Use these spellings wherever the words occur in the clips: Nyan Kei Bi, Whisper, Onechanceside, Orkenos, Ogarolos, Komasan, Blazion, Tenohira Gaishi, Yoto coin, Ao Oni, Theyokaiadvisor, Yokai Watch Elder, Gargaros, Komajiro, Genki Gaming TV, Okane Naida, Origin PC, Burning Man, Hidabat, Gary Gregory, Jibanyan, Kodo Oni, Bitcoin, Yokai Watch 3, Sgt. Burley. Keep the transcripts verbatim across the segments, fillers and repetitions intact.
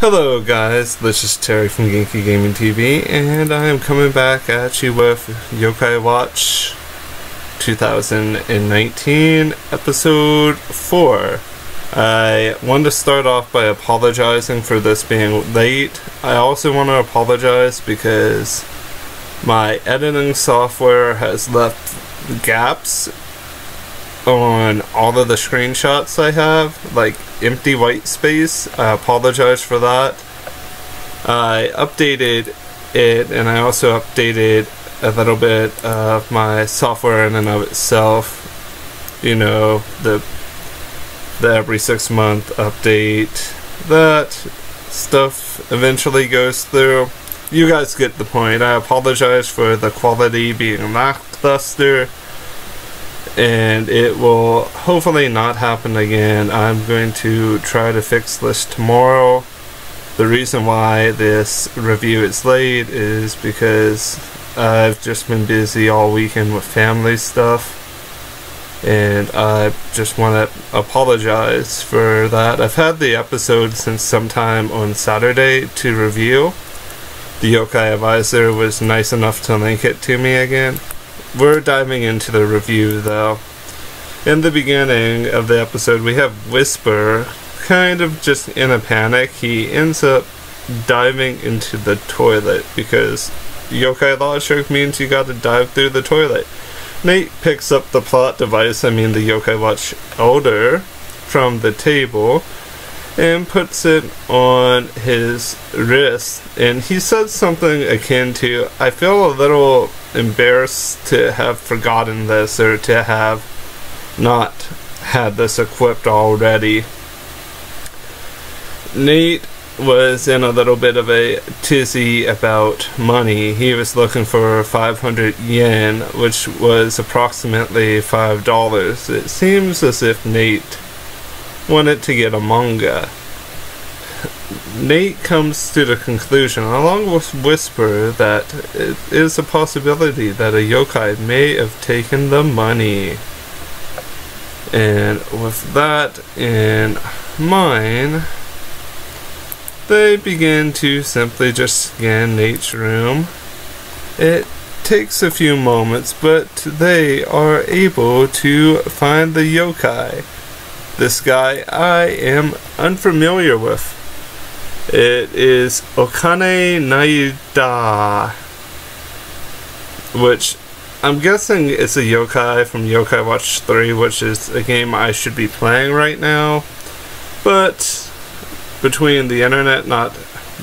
Hello guys, this is Terry from Genki Gaming T V, and I am coming back at you with Yokai Watch twenty nineteen, Episode four. I want to start off by apologizing for this being late. I also want to apologize because my editing software has left gaps on all of the screenshots I have, like empty white space. I apologize for that. I updated it, and I also updated a little bit of my software in and of itself. You know, the the every six month update. That stuff eventually goes through. You guys get the point. I apologize for the quality being lackluster, and it will hopefully not happen again. I'm going to try to fix this tomorrow. The reason why this review is late is because I've just been busy all weekend with family stuff, and I just want to apologize for that. I've had the episode since sometime on Saturday to review. The Yokai Advisor was nice enough to link it to me again. We're diving into the review though. In the beginning of the episode, we have Whisper kind of just in a panic. He ends up diving into the toilet because yokai logic means you gotta dive through the toilet. Nate picks up the plot device, I mean the Yokai Watch Elder, from the table and puts it on his wrist, and he says something akin to, I feel a little embarrassed to have forgotten this or to have not had this equipped already. Nate was in a little bit of a tizzy about money. He was looking for five hundred yen, which was approximately five dollars. It seems as if Nate wanted to get a manga. Nate comes to the conclusion, along with Whisper, that it is a possibility that a yokai may have taken the money. And with that in mind, they begin to simply just scan Nate's room. It takes a few moments, but they are able to find the yokai. This guy I am unfamiliar with. It is Okane Naida, which I'm guessing is a yokai from Yokai Watch three, which is a game I should be playing right now. But between the internet, not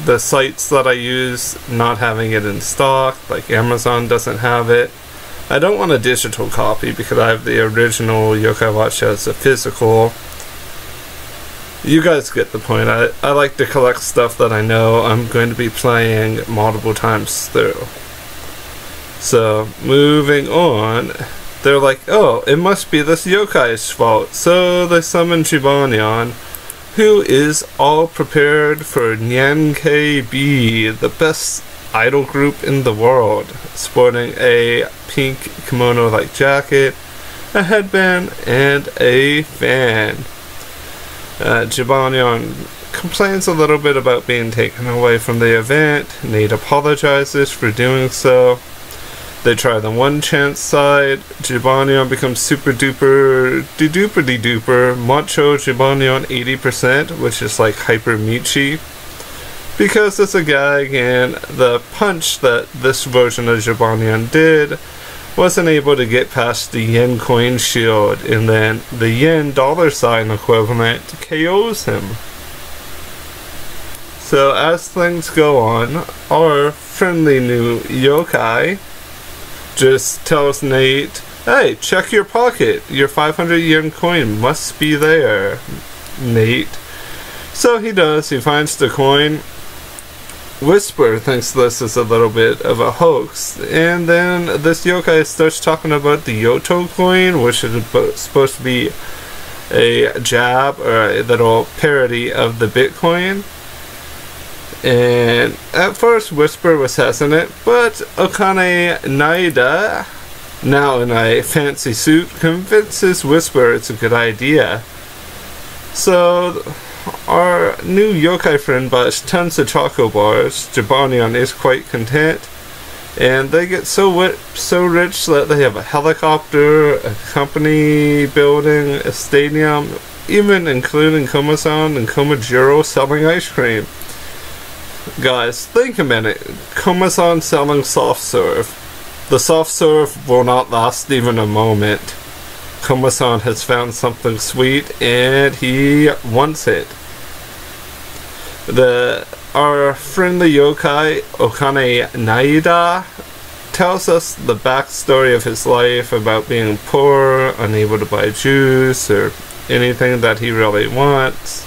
the sites that I use, not having it in stock, like Amazon doesn't have it. I don't want a digital copy because I have the original Yokai Watch as a physical. You guys get the point. I, I like to collect stuff that I know I'm going to be playing multiple times through. So, moving on, they're like, oh, it must be this yokai's fault. So they summon Jibanyan, who is all prepared for Nyan Kei Bi, the best idol group in the world, sporting a pink kimono-like jacket, a headband, and a fan. Uh, Jibanyan complains a little bit about being taken away from the event. Nate apologizes for doing so. They try the one chance side. Jibanyan becomes super duper de duper de duper macho Jibanyan eighty percent, which is like hyper Michi. Because it's a gag, and the punch that this version of Jibanyan did wasn't able to get past the yen coin shield, and then the yen dollar sign equivalent K Os him. So as things go on, our friendly new yokai just tells Nate, hey, check your pocket, your five hundred yen coin must be there, Nate. So he does, he finds the coin. Whisper thinks this is a little bit of a hoax, and then this yokai starts talking about the Yoto coin, which is supposed to be a jab or a little parody of the Bitcoin. And at first Whisper was hessing it, but Okane Naida, now in a fancy suit, convinces Whisper it's a good idea. So Our new yokai friend buys tons of choco bars. Jibanyan is quite content, and they get so wet, so rich that they have a helicopter, a company building, a stadium, even including Komasan and Komajiro selling ice cream. Guys, think a minute. Komasan selling soft serve. The soft serve will not last even a moment. Komasan has found something sweet and he wants it. The Our friendly yokai, Okane Naida, tells us the backstory of his life about being poor, unable to buy juice or anything that he really wants.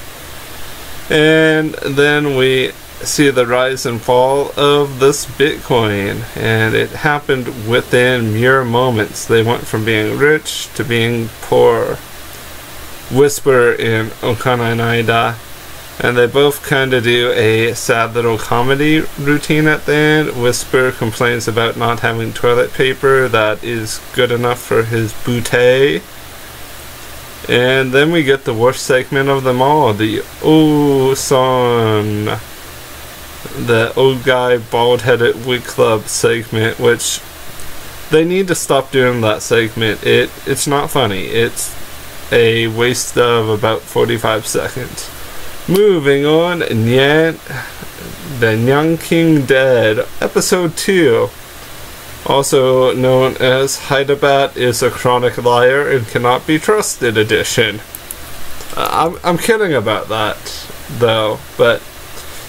And then we see the rise and fall of this Bitcoin, and it happened within mere moments. They went from being rich to being poor. Whisper and Okane Naida, and they both kind of do a sad little comedy routine at the end. Whisper complains about not having toilet paper that is good enough for his bootay. And then we get the worst segment of them all, the O-san, the old guy bald-headed wig club segment, which they need to stop doing that segment. It It's not funny. It's a waste of about forty-five seconds. Moving on, Nyan, the Nyan King Dead, Episode two, also known as Hidabat is a Chronic Liar and Cannot Be Trusted Edition. Uh, I'm, I'm kidding about that, though, but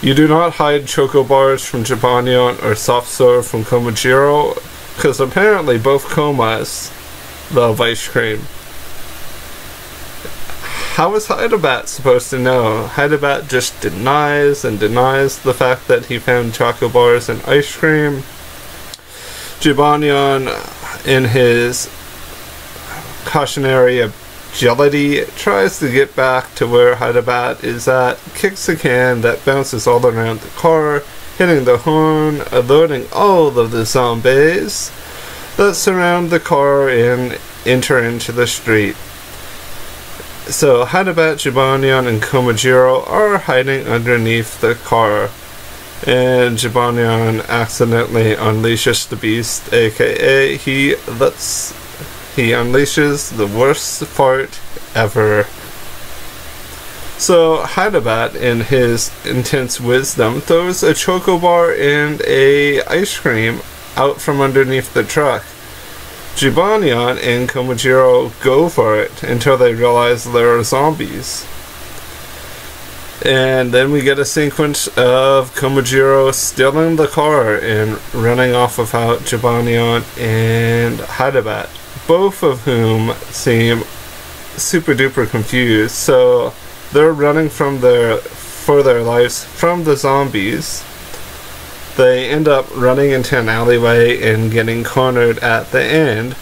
you do not hide choco bars from Jibanyan or soft serve from Komajiro, because apparently both Komas love ice cream. How is Hidabat supposed to know? Hidabat just denies and denies the fact that he found choco bars and ice cream. Jibanyan, in his cautionary agility, tries to get back to where Hidabat is at, kicks a can that bounces all around the car, hitting the horn, alerting all of the zombies that surround the car and enter into the street. So Hidabat, Jibanyan, and Komajiro are hiding underneath the car, and Jibanyan accidentally unleashes the beast, aka he lets he unleashes the worst fart ever. So Hidabat, in his intense wisdom, throws a choco bar and a ice cream out from underneath the truck. Jibanyan and Komajiro go for it until they realize there are zombies. And then we get a sequence of Komajiro stealing the car and running off without Jibanyan and Hidabat, both of whom seem super duper confused. So they're running from their, for their lives from the zombies. They end up running into an alleyway and getting cornered at the end.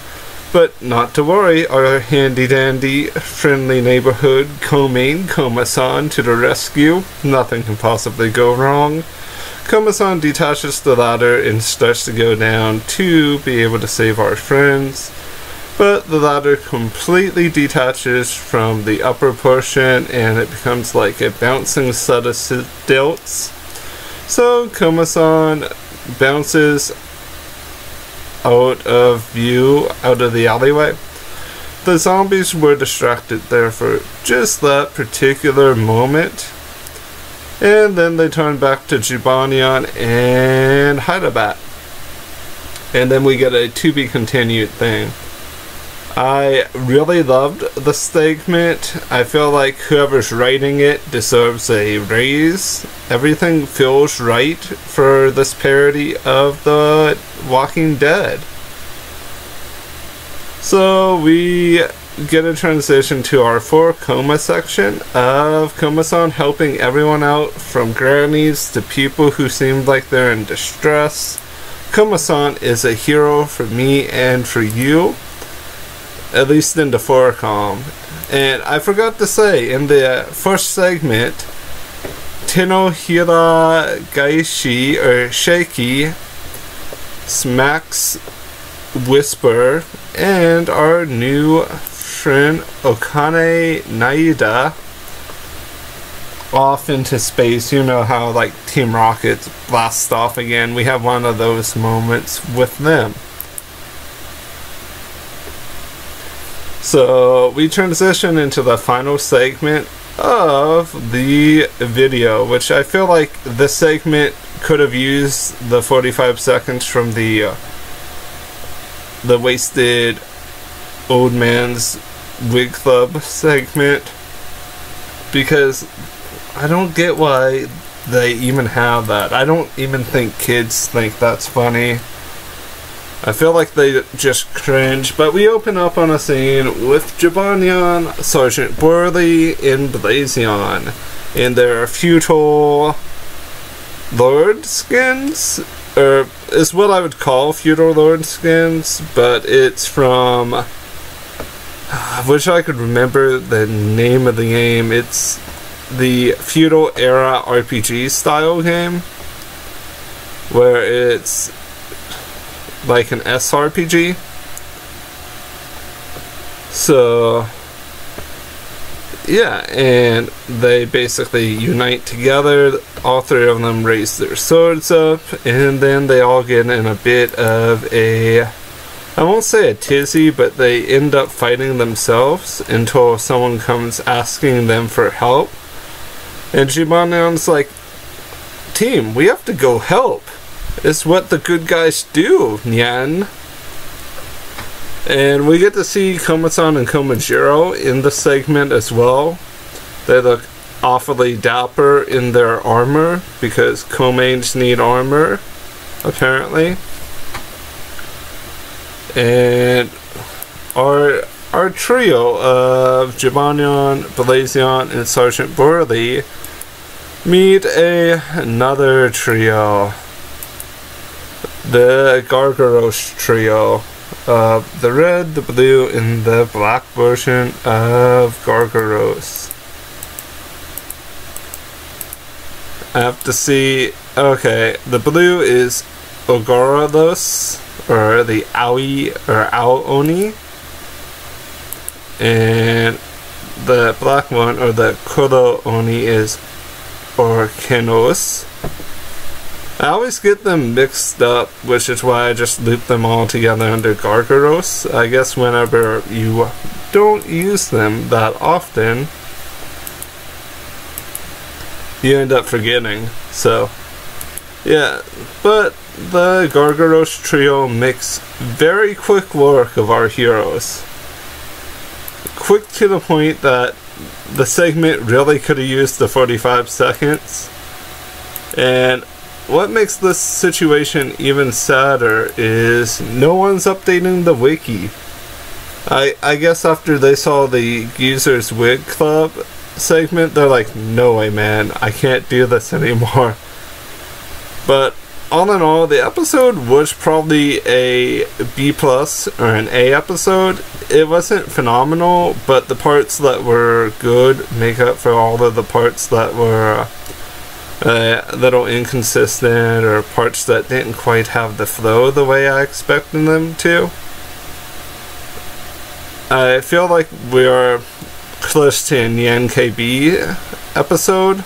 But not to worry, our handy-dandy, friendly neighborhood Komine, Komasan, to the rescue. Nothing can possibly go wrong. Komasan detaches the ladder and starts to go down to be able to save our friends. But the ladder completely detaches from the upper portion and it becomes like a bouncing set of stilts. So Komasan bounces out of view, out of the alleyway. The zombies were distracted there for just that particular moment. And then they turn back to Jibanyan and Hidabat. And then we get a to be continued thing. I really loved the segment. I feel like whoever's writing it deserves a raise. Everything feels right for this parody of The Walking Dead. So we get a transition to our four Koma section of Komasan helping everyone out, from grannies to people who seem like they're in distress. Komasan is a hero for me and for you. At least in the forecom. And I forgot to say, in the first segment, Tenohira Gaishi, or Shaky, smacks Whisper, and our new friend Okane Naida off into space. You know how like Team Rocket blasts off again. We have one of those moments with them. So we transition into the final segment of the video, which I feel like this segment could have used the forty-five seconds from the uh, the wasted old man's wig club segment, because I don't get why they even have that. I don't even think kids think that's funny. I feel like they just cringe. But we open up on a scene with Jibanyan, Sergeant Burley, and Blazion in their feudal lord skins, or is what I would call feudal lord skins, but it's from, I wish I could remember the name of the game. It's the feudal era R P G style game, where it's like an S R P G. So yeah, and they basically unite together. All three of them raise their swords up, and then they all get in a bit of a, I won't say a tizzy, but they end up fighting themselves until someone comes asking them for help. And Jibanyan's like, "Team, we have to go help. It's what the good guys do, Nyan." And we get to see Komasan and Komajiro in the segment as well. They look awfully dapper in their armor, because Komains need armor, apparently. And our, our trio of Jibanyan, Blazion, and Sergeant Burley meet a, another trio. The Gargaros trio, uh, the red, the blue, and the black version of Gargaros. I have to see, okay, the blue is Ogarolos, or the Aoi, or Ao Oni, and the black one, or the Kodo Oni, is Orkenos. I always get them mixed up, which is why I just loop them all together under Gargaros. I guess whenever you don't use them that often, you end up forgetting. So yeah, but the Gargaros trio makes very quick work of our heroes. Quick to the point that the segment really could have used the forty-five seconds. And what makes this situation even sadder is no one's updating the wiki. I I guess after they saw the Geezer's Wig Club segment, they're like, "No way, man, I can't do this anymore." But all in all, the episode was probably a B plus or an A episode. It wasn't phenomenal, but the parts that were good make up for all of the parts that were a uh, little inconsistent, or parts that didn't quite have the flow the way I expected them to. I feel like we are close to a Nyan Kei Bi episode,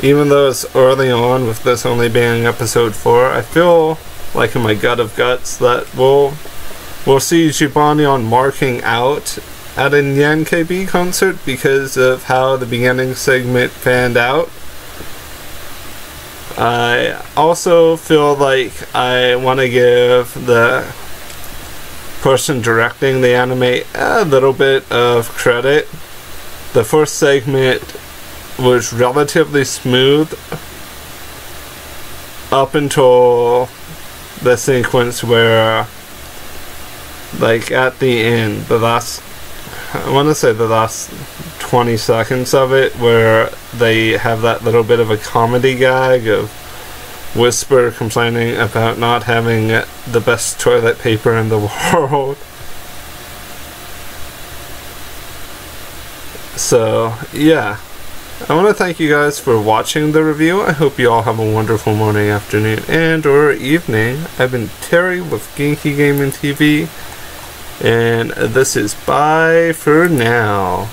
even though it's early on with this only being episode four. I feel like in my gut of guts that we'll, we'll see Jibanyan marking out at a Nyan Kei Bi concert because of how the beginning segment panned out. I also feel like I want to give the person directing the anime a little bit of credit. The first segment was relatively smooth up until the sequence where, like at the end, the last, I want to say the last twenty seconds of it, where they have that little bit of a comedy gag of Whisper complaining about not having the best toilet paper in the world. So yeah, I want to thank you guys for watching the review. I hope you all have a wonderful morning, afternoon, and or evening. I've been Terry with Genki Gaming T V, and this is bye for now.